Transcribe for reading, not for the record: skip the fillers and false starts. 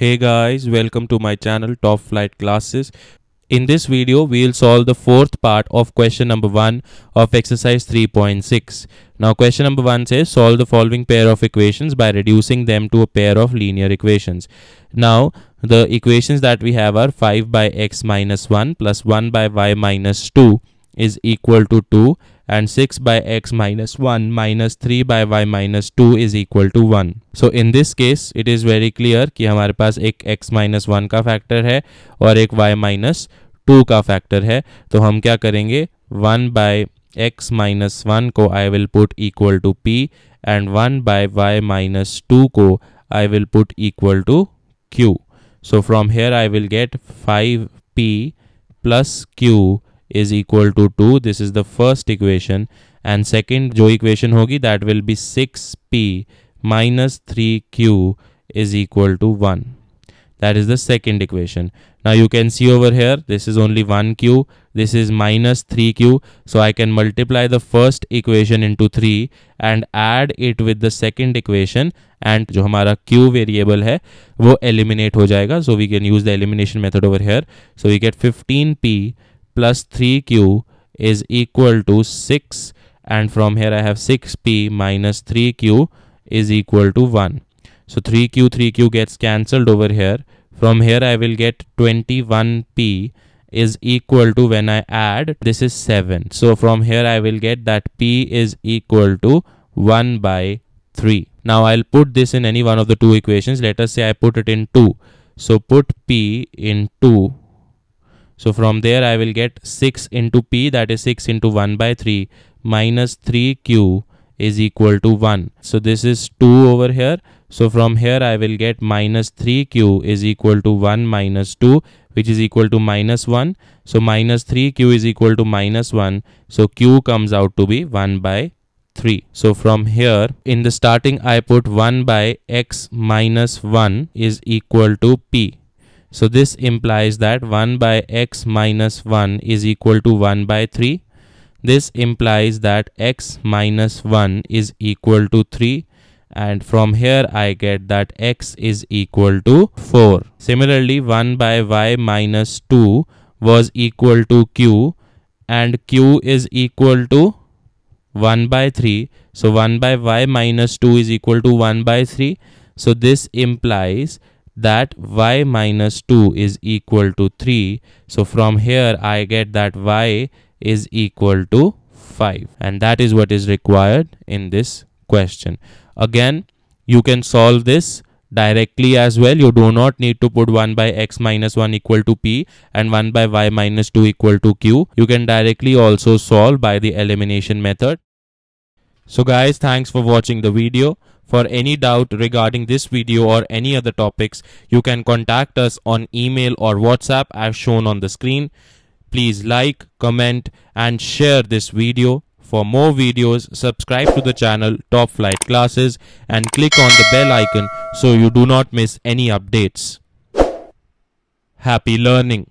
Hey guys, welcome to my channel Top Flight Classes. In this video, we will solve the fourth part of question number 1 of exercise 3.6. Now question number 1 says solve the following pair of equations by reducing them to a pair of linear equations. Now the equations that we have are 5 by x minus 1 plus 1 by y minus 2 is equal to 2 and 6 by x minus 1 minus 3 by y minus 2 is equal to 1. So in this case it is very clear कि हमारे पास एक x minus 1 का factor है और एक y minus 2 का factor है, तो हम क्या करेंगे 1 by x minus 1 को I will put equal to p and 1 by y minus 2 को I will put equal to q. So from here I will get 5p plus q is equal to 2. This is the first equation, and second जो equation होगी that will be 6p minus 3q is equal to 1. That is the second equation. Now you can see over here this is only 1q, this is minus 3q, so I can multiply the first equation into 3 and add it with the second equation, and जो हमारा q variable है वो eliminate हो जाएगा. So we can use the elimination method over here. So we get 15p plus 3q is equal to 6, and from here I have 6p minus 3q is equal to 1. So 3q gets cancelled over here. From here I will get 21p is equal to, when I add, this is 7. So from here I will get that p is equal to 1 by 3. Now I'll put this in any one of the two equations. Let us say I put it in 2. So put p in 2. So from there I will get 6 into p, that is 6 into 1 by 3 minus 3q is equal to 1. So this is 2 over here. So from here I will get minus 3q is equal to 1 minus 2, which is equal to minus 1. So minus 3q is equal to minus 1. So q comes out to be 1 by 3. So from here in the starting I put 1 by x minus 1 is equal to p. So this implies that 1 by x minus 1 is equal to 1 by 3. This implies that x minus 1 is equal to 3. And from here I get that x is equal to 4. Similarly, 1 by y minus 2 was equal to q. And q is equal to 1 by 3. So 1 by y minus 2 is equal to 1 by 3. So this implies that y minus 2 is equal to 3. So from here I get that y is equal to 5, and that is what is required in this question. Again, you can solve this directly as well. You do not need to put 1 by x minus 1 equal to p and 1 by y minus 2 equal to q. You can directly also solve by the elimination method. So guys, thanks for watching the video. For any doubt regarding this video or any other topics, you can contact us on email or WhatsApp as shown on the screen. Please like, comment and share this video. For more videos, subscribe to the channel Top Flight Classes and click on the bell icon so you do not miss any updates. Happy learning!